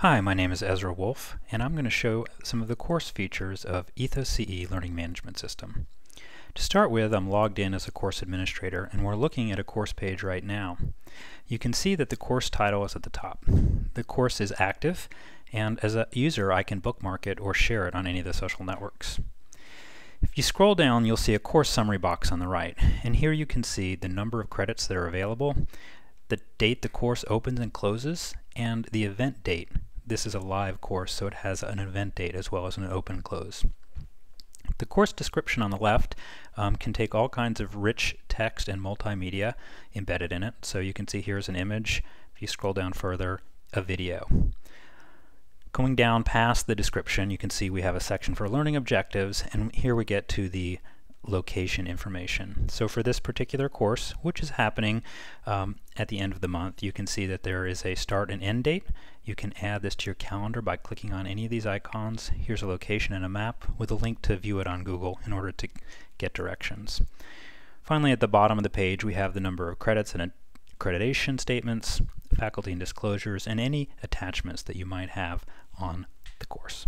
Hi, my name is Ezra Wolf, and I'm going to show some of the course features of EthosCE Learning Management System. To start with, I'm logged in as a course administrator, and we're looking at a course page right now. You can see that the course title is at the top. The course is active, and as a user, I can bookmark it or share it on any of the social networks. If you scroll down, you'll see a course summary box on the right, and here you can see the number of credits that are available, the date the course opens and closes, and the event date. This is a live course, so it has an event date as well as an open and close. The course description on the left can take all kinds of rich text and multimedia embedded in it. So you can see here's an image. If you scroll down further, a video. Going down past the description, you can see we have a section for learning objectives, and here we get to the location information. So for this particular course, which is happening at the end of the month, you can see that there is a start and end date. You can add this to your calendar by clicking on any of these icons. Here's a location and a map with a link to view it on Google in order to get directions. Finally, at the bottom of the page, we have the number of credits and accreditation statements, faculty and disclosures, and any attachments that you might have on the course.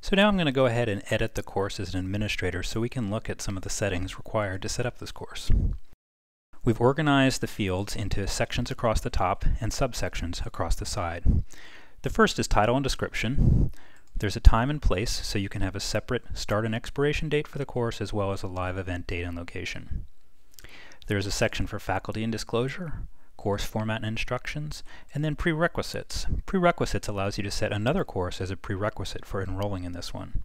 So now I'm going to go ahead and edit the course as an administrator so we can look at some of the settings required to set up this course. We've organized the fields into sections across the top and subsections across the side. The first is title and description. There's a time and place, so you can have a separate start and expiration date for the course as well as a live event date and location. There's a section for faculty and disclosure, course format and instructions, and then prerequisites. Prerequisites allows you to set another course as a prerequisite for enrolling in this one.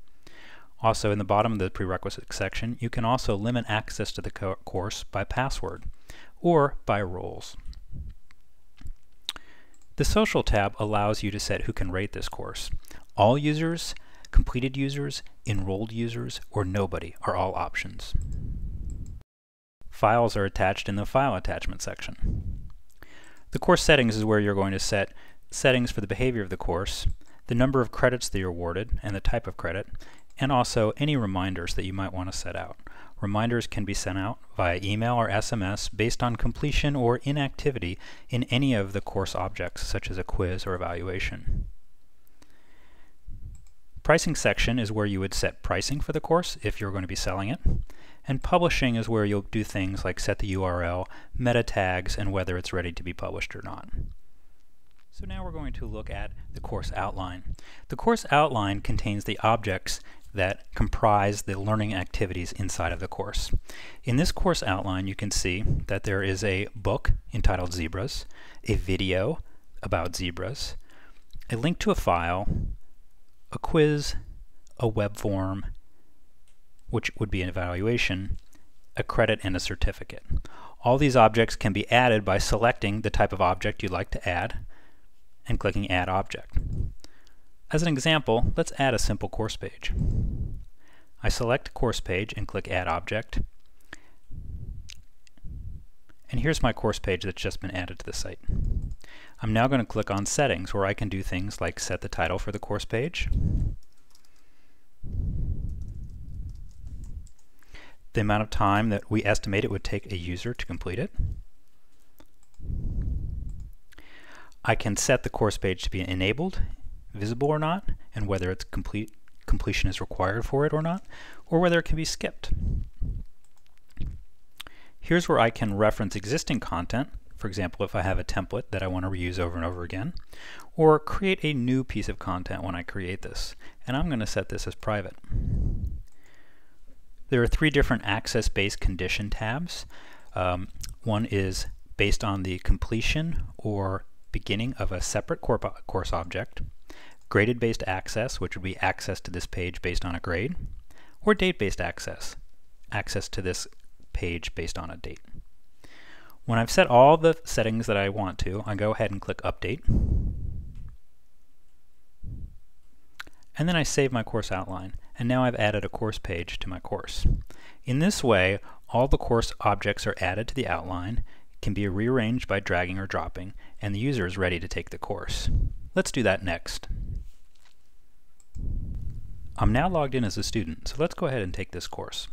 Also, in the bottom of the prerequisite section, you can also limit access to the course by password or by roles. The social tab allows you to set who can rate this course. All users, completed users, enrolled users, or nobody are all options. Files are attached in the file attachment section. The course settings is where you're going to set settings for the behavior of the course, the number of credits that you're awarded and the type of credit, and also any reminders that you might want to set out. Reminders can be sent out via email or SMS based on completion or inactivity in any of the course objects, such as a quiz or evaluation. Pricing section is where you would set pricing for the course if you're going to be selling it. And publishing is where you'll do things like set the URL, meta tags, and whether it's ready to be published or not. So now we're going to look at the course outline. The course outline contains the objects that comprise the learning activities inside of the course. In this course outline, you can see that there is a book entitled Zebras, a video about zebras, a link to a file, a quiz, a web form, which would be an evaluation, a credit, and a certificate. All these objects can be added by selecting the type of object you'd like to add and clicking Add Object. As an example, let's add a simple course page. I select Course Page and click Add Object. And here's my course page that's just been added to the site. I'm now going to click on Settings, where I can do things like set the title for the course page. The amount of time that we estimate it would take a user to complete it. I can set the course page to be enabled, visible or not, and whether it's completion is required for it or not, or whether it can be skipped. Here's where I can reference existing content, for example if I have a template that I want to reuse over and over again, or create a new piece of content when I create this. And I'm going to set this as private. There are three different access-based condition tabs. One is based on the completion or beginning of a separate course object, graded-based access, which would be access to this page based on a grade, or date-based access, access to this page based on a date. When I've set all the settings that I want to, I go ahead and click Update. And then I save my course outline. And now I've added a course page to my course. In this way, all the course objects are added to the outline, can be rearranged by dragging or dropping, and the user is ready to take the course. Let's do that next. I'm now logged in as a student, so let's go ahead and take this course.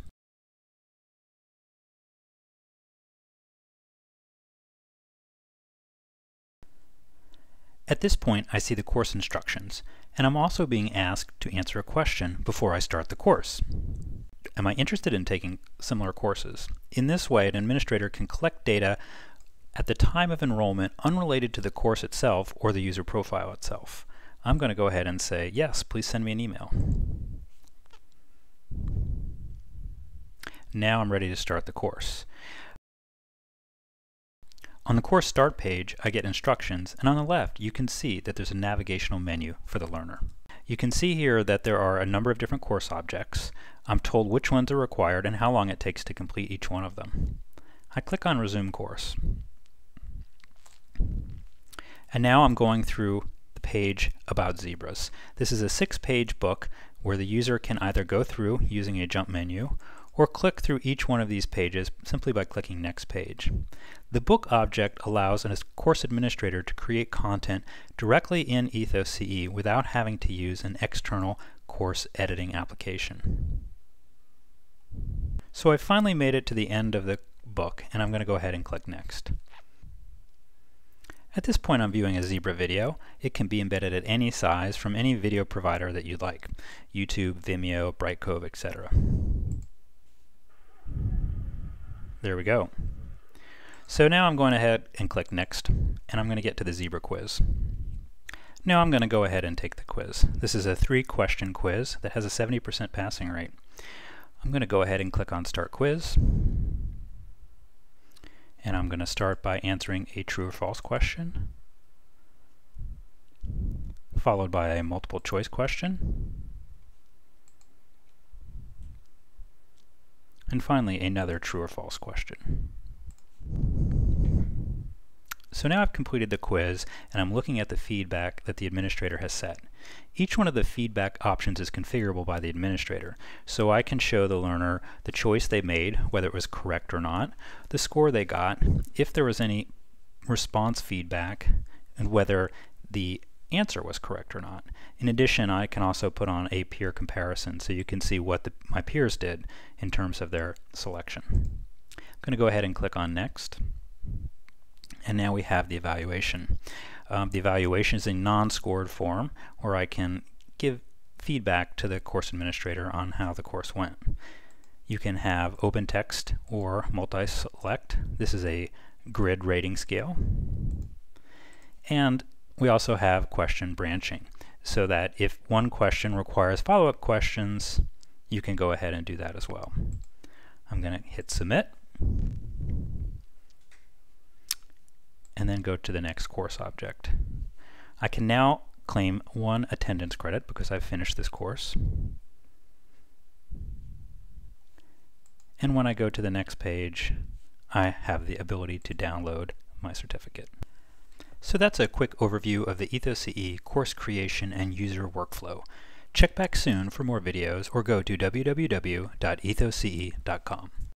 At this point, I see the course instructions, and I'm also being asked to answer a question before I start the course. Am I interested in taking similar courses? In this way, an administrator can collect data at the time of enrollment unrelated to the course itself or the user profile itself. I'm going to go ahead and say, yes, please send me an email. Now I'm ready to start the course. On the course start page, I get instructions, and on the left you can see that there's a navigational menu for the learner. You can see here that there are a number of different course objects. I'm told which ones are required and how long it takes to complete each one of them. I click on Resume Course. And now I'm going through the page about zebras. This is a 6-page book where the user can either go through using a jump menu or click through each one of these pages simply by clicking Next Page. The book object allows a course administrator to create content directly in EthosCE without having to use an external course editing application. So I finally made it to the end of the book, and I'm going to go ahead and click Next. At this point, I'm viewing a zebra video. It can be embedded at any size from any video provider that you like, YouTube, Vimeo, Brightcove, etc. There we go. So now I'm going ahead and click Next, and I'm going to get to the zebra quiz. Now I'm going to go ahead and take the quiz. This is a 3-question quiz that has a 70% passing rate. I'm going to go ahead and click on Start Quiz, and I'm going to start by answering a true or false question, followed by a multiple choice question, and finally another true or false question. So now I've completed the quiz, and I'm looking at the feedback that the administrator has set. Each one of the feedback options is configurable by the administrator, so I can show the learner the choice they made, whether it was correct or not, the score they got, if there was any response feedback, and whether the answer was correct or not. In addition, I can also put on a peer comparison, so you can see what my peers did in terms of their selection. I'm going to go ahead and click on Next. And now we have the evaluation. The evaluation is a non-scored form where I can give feedback to the course administrator on how the course went. You can have open text or multi-select. This is a grid rating scale. And we also have question branching, so that if one question requires follow-up questions, you can go ahead and do that as well. I'm going to hit Submit, and then go to the next course object. I can now claim 1 attendance credit because I've finished this course. And when I go to the next page, I have the ability to download my certificate. So that's a quick overview of the EthosCE course creation and user workflow. Check back soon for more videos or go to www.ethosce.com.